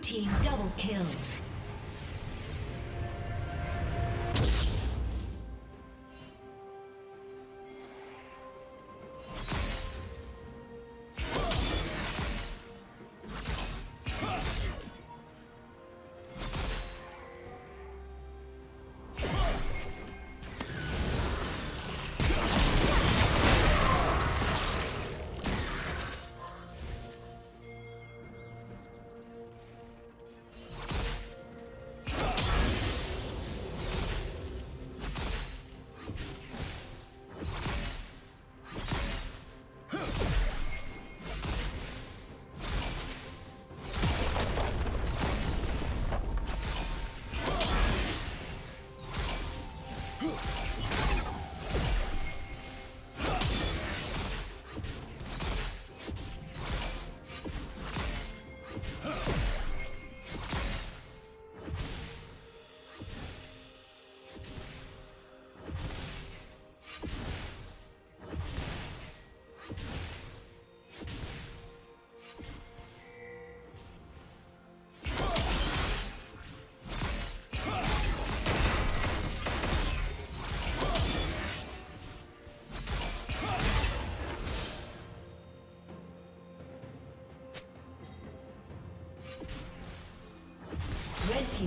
Team double kill.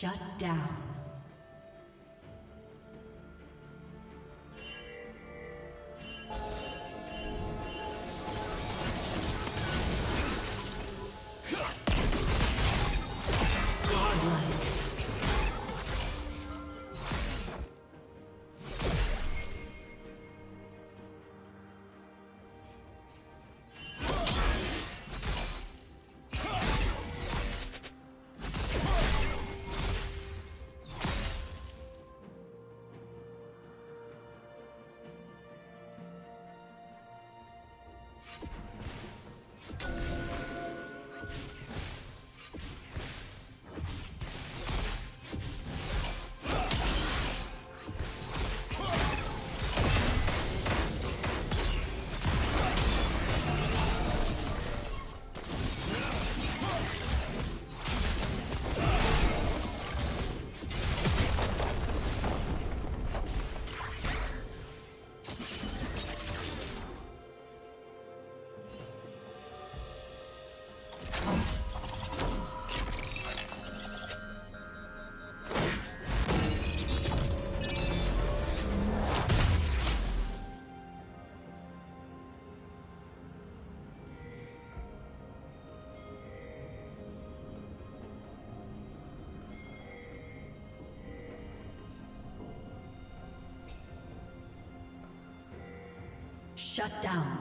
Shut down. Shut down.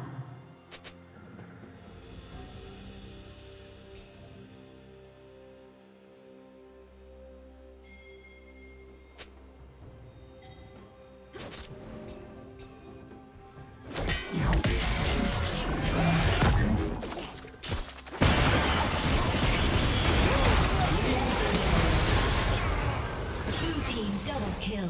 Blue team double kill.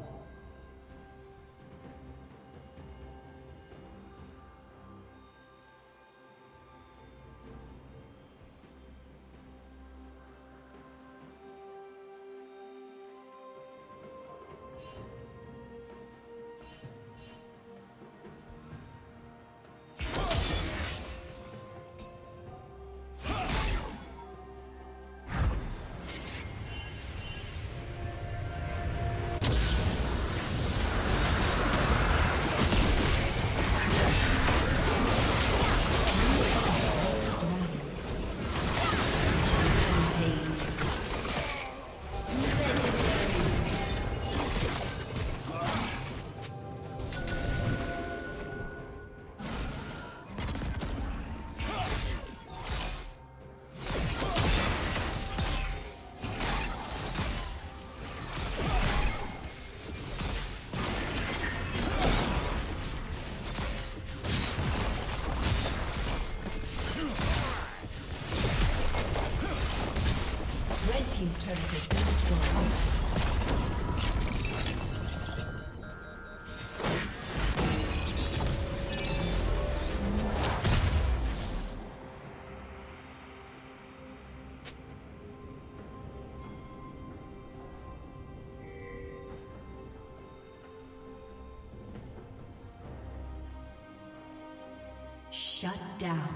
Team's turret has been destroyed. Shut down.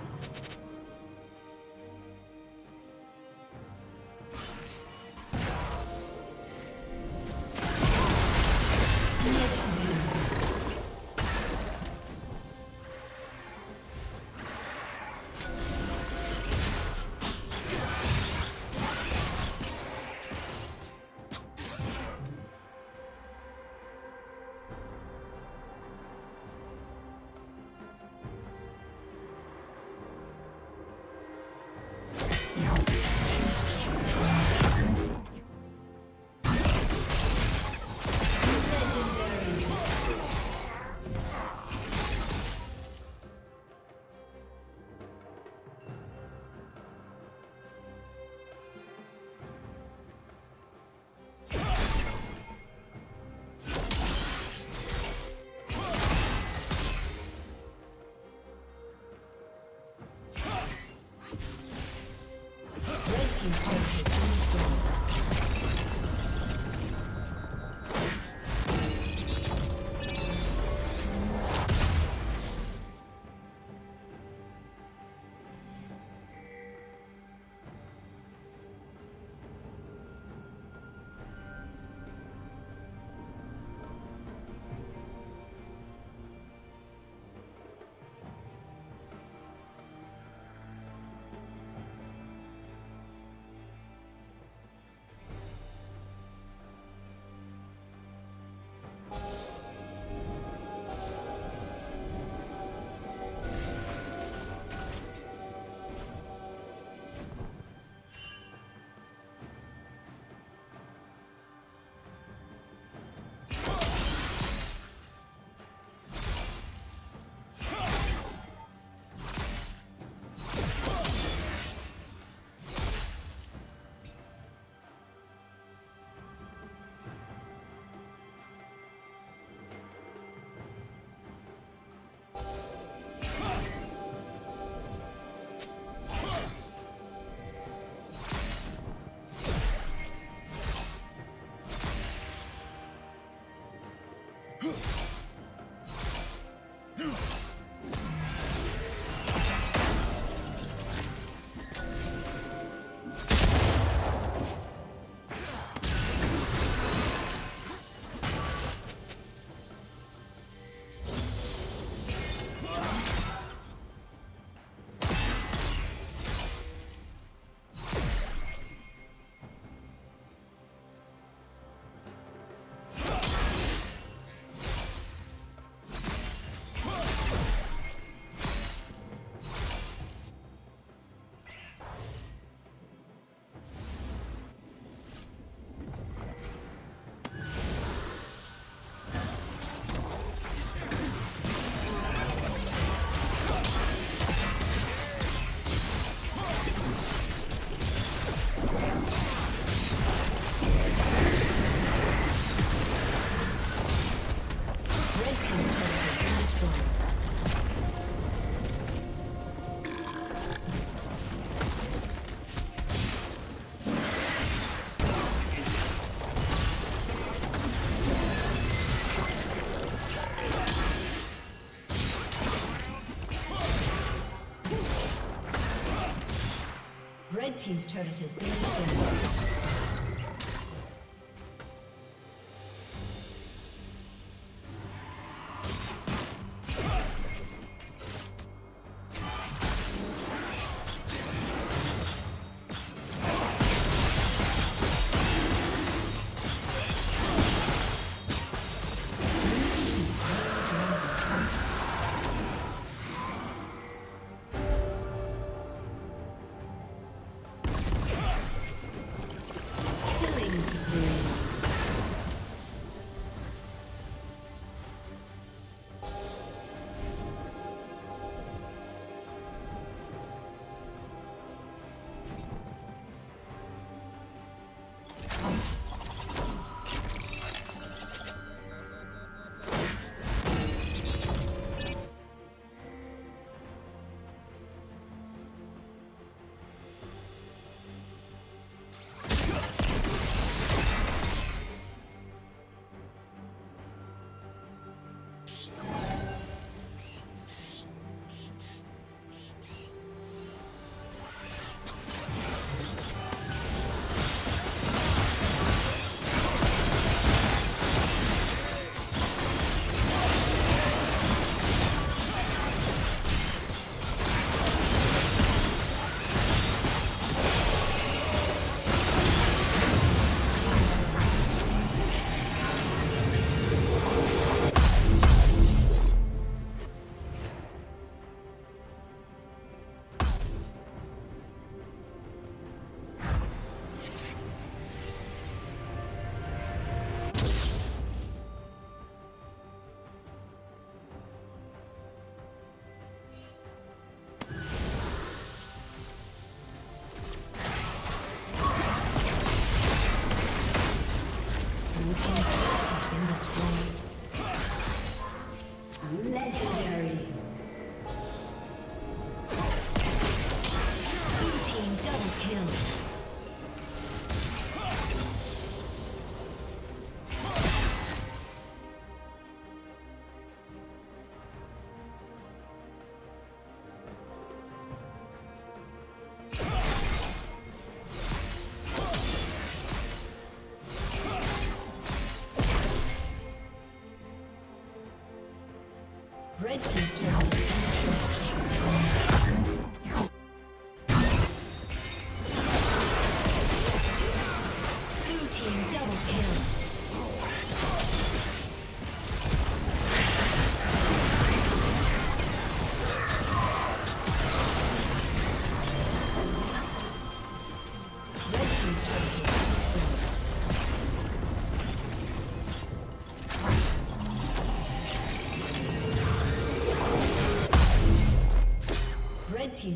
Red team's turret has been destroyed.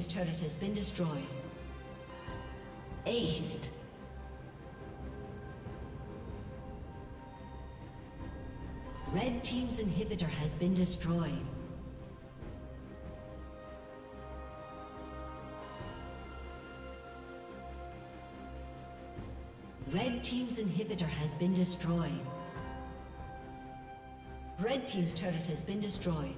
team's turret has been destroyed. Aced. Red team's inhibitor has been destroyed. Red team's inhibitor has been destroyed. Red team's turret has been destroyed.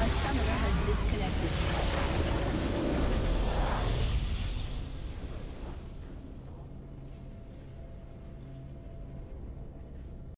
A summoner has disconnected.